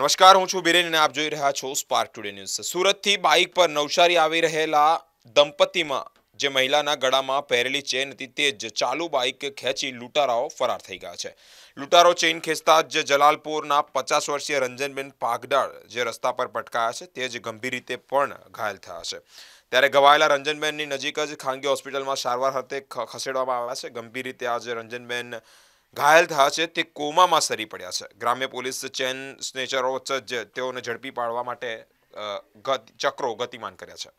નમસ્કાર, હું છું બિરેન અને આપ જોઈ રહ્યા છો સ્પાર્ક ટુડે ન્યૂઝ। સુરતથી બાઇક પર નવસારી આવી રહેલા દંપતીમાં જે મહિલાના ગળામાં પહેરેલી ચેન હતી તે જ ચાલુ બાઇક ખેંચી લૂંટારાઓ ફરાર થઈ ગયા છે। લૂંટારો ચેન ખેંચતા જ જલાલપુરના 50 વર્ષીય રંજનબેન પાગડાળ જે રસ્તા પર પટકાયા છે તે જ ગંભીર રીતે પણ ઘાયલ થયા છે। ત્યારે ઘવાયેલા રંજનબેનની નજીક જ ખાનગી હોસ્પિટલમાં સારવાર અર્થે ખસેડવામાં આવ્યા છે। ગંભીર રીતે આજે રંજનબેન घायल था ते कोमा में सरी पड़ा है। ग्राम्य पुलिस चेन स्नेचरो झड़पी पाड़वा चक्रो गतिमान कर्या।